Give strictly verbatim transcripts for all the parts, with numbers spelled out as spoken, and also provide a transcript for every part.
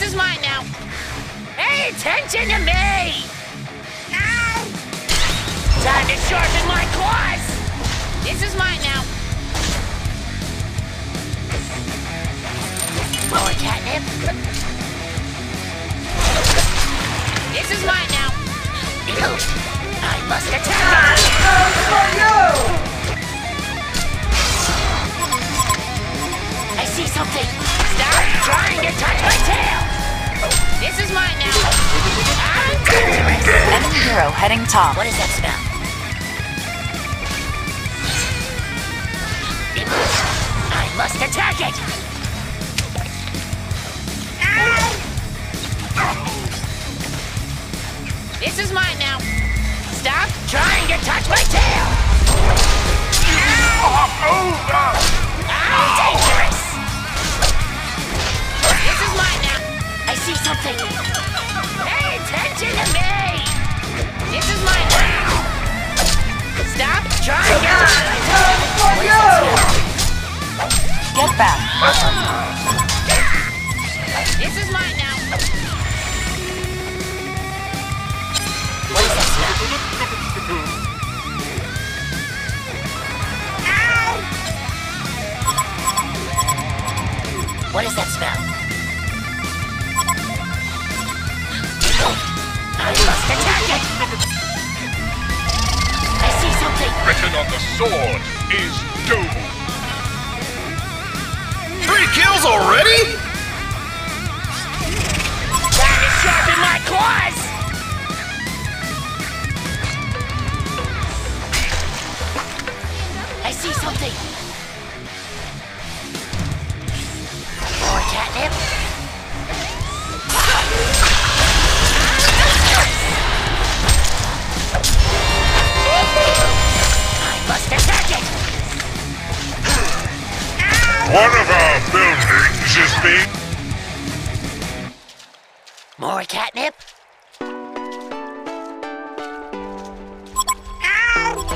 This is mine now. Pay attention to me! Ow! Time to sharpen my claws! This is mine now. More catnip. This is mine now. I must attack! I see something. Stop trying to touch my tail! This is mine now. I'm dangerous. Enemy hero heading top. What is that smell? I must attack it. Ow. This is mine now. Stop trying to touch my tail. Ow. I'm dangerous. This is mine now. I see something. Pay attention to me. This is mine now. Stop trying to touch my tail. Get back. This is mine now. What is this now? Ow! What is that smell? I must attack it! I see something! Written on the sword is doom! Three kills already? Time to sharpen my claws! I see something. More catnip. I must attack it! One of our buildings is being... More catnip? Ow!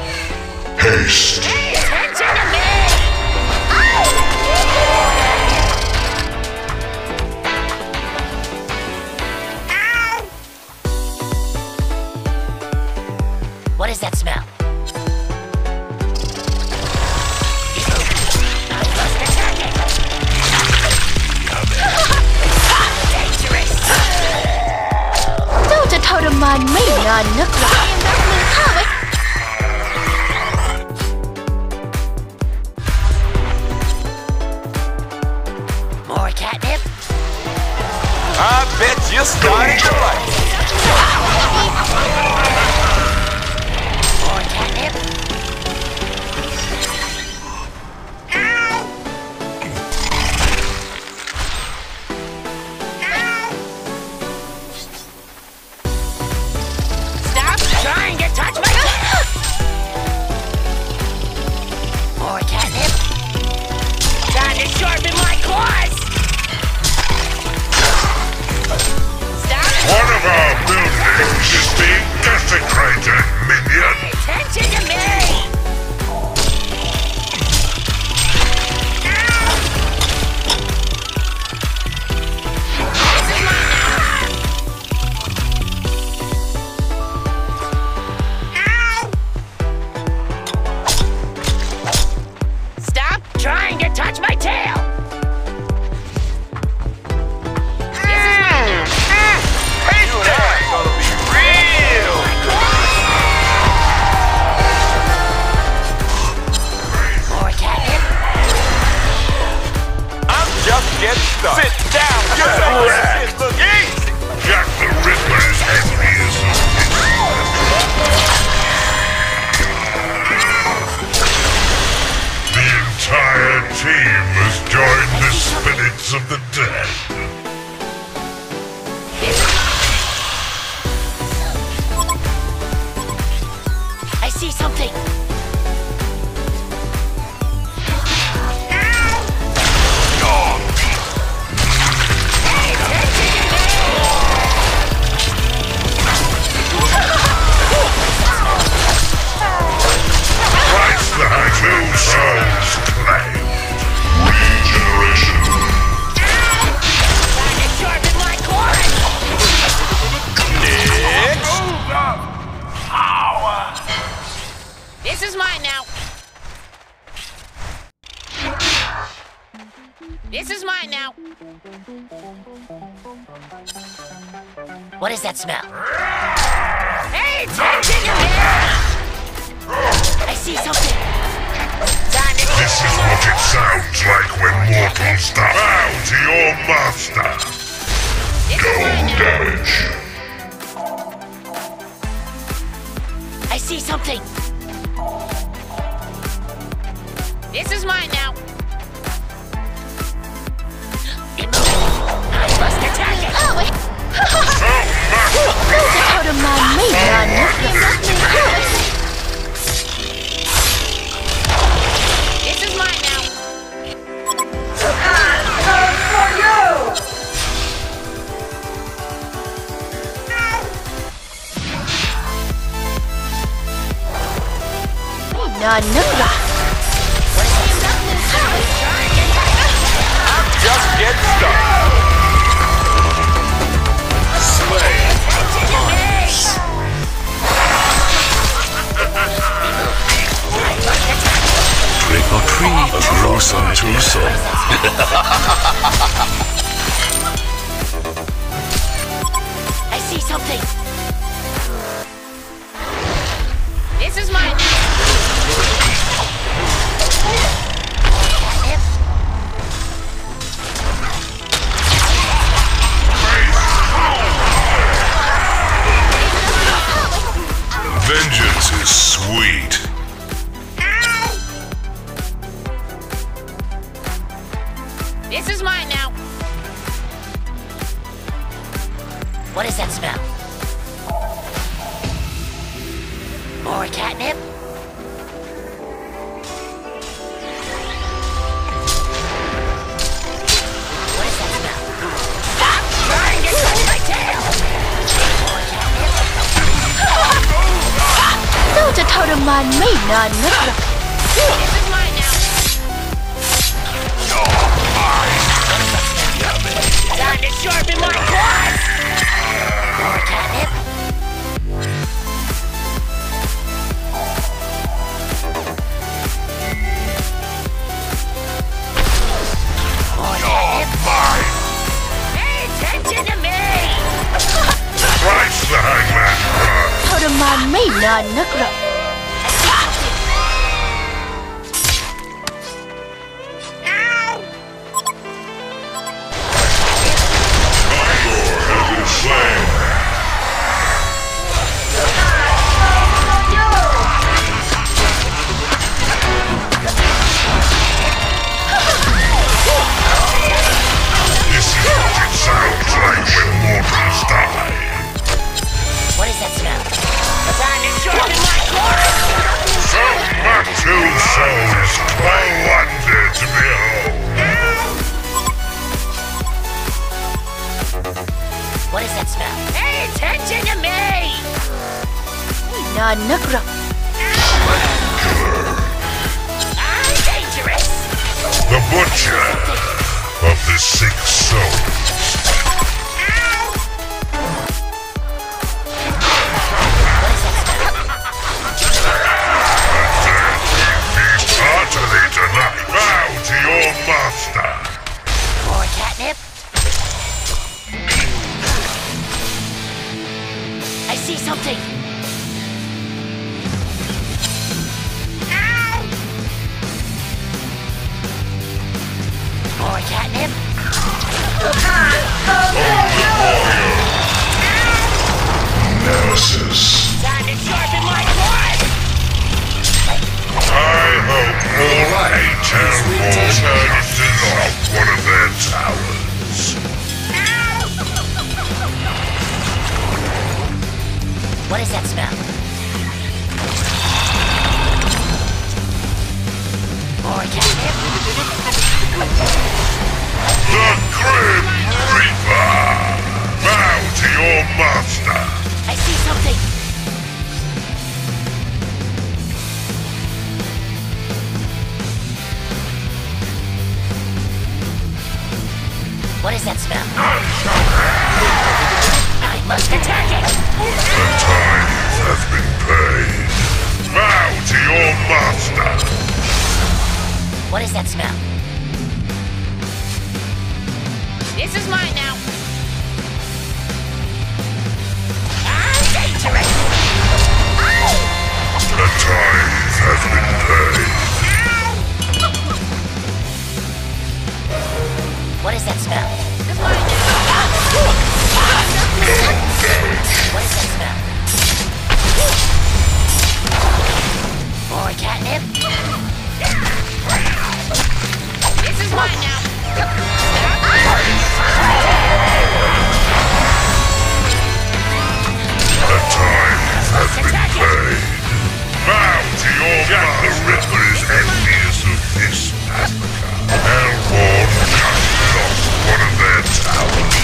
Haste! Pay attention to me! Ow! What is that smell? May not look like him, but we'll have it. More catnip? I bet you're starting to like it. More catnip? Ow! Ow! Trying to touch my tail! More catnip! Time to sharpen my claws! Stop! One of our buildings is being desecrated, minion! Pay attention to me! This is my touch my tail! This is my now. Taste that! It's gonna be real! More catnip? I'm just getting stuck. Sit down! You're so easy! Jack the Ripper's enemy is entire team has joined the spirits of the dead. I see something. Christ, the two souls. Regeneration. Time to sharpen my This is mine now. This is mine now. What is that smell? Hey, take it your hair! I see something. Time to this is what it sounds like when mortals bow to your master. Go damage. I see something. This is mine now. It moved. I must attack it. Oh, it. Move it out of my league, Anya. This is mine now. I come for you. No. Oh, Nanuga. Just get stuck. Slay the lions. Trick or treat, a gruesome twosome. I see something. This is mine. Vengeance is sweet. Ow. This is mine now. What is that smell? More catnip? What is that smell? Stop trying to touch my tail! More catnip? No, the totem man made none. This is mine now. No, mine. Time to sharpen my claws. More catnip. More catnip. Mine. Pay attention to me. Price the hangman. Totem man may not look up. Ow! My door has been slain. This is what it sounds like when mortals die. What is that smell? Time to sharpen my claws! So much two souls, no wonder to behold! What is that smell? Pay attention to me! Not Nukra. I'm dangerous! The butcher of the six souls. Master. More catnip. I see something. Ow! More catnip. Nemesis. Time to sharpen my claws. I hope all eight temples are destroyed off one of their towers. What is that smell? More catnip? The Grim Reaper! Bow to your master! I see something! What is that smell? I must attack it! The time has been paid. Bow to your What is that smell? This is mine now. I'm dangerous! Oh! The times has been paid. What is that smell? This is mine now. What is that smell? More catnip? This is mine now. The time has been played. Bow to your Jack the Ripper is envious of this massacre. Hellborn cut off one of their towers.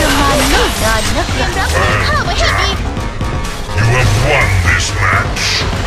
You're mine! You have won this match!